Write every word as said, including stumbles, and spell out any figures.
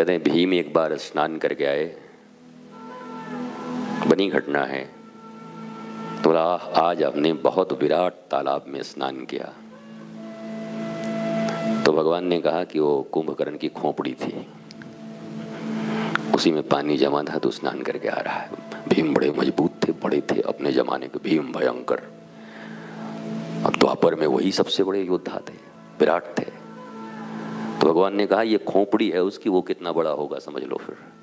करें भीम एक बार स्नान करके आए, बनी घटना है। तो आज आपने बहुत विराट तालाब में स्नान किया। तो भगवान ने कहा कि वो कुंभकर्ण की खोपड़ी थी, उसी में पानी जमा था तो स्नान करके आ रहा है। भीम बड़े मजबूत थे, बड़े थे अपने जमाने के, भीम भयंकर। अब द्वापर में वही सबसे बड़े योद्धा थे, विराट थे। तो भगवान ने कहा ये खोपड़ी है उसकी, वो कितना बड़ा होगा समझ लो। फिर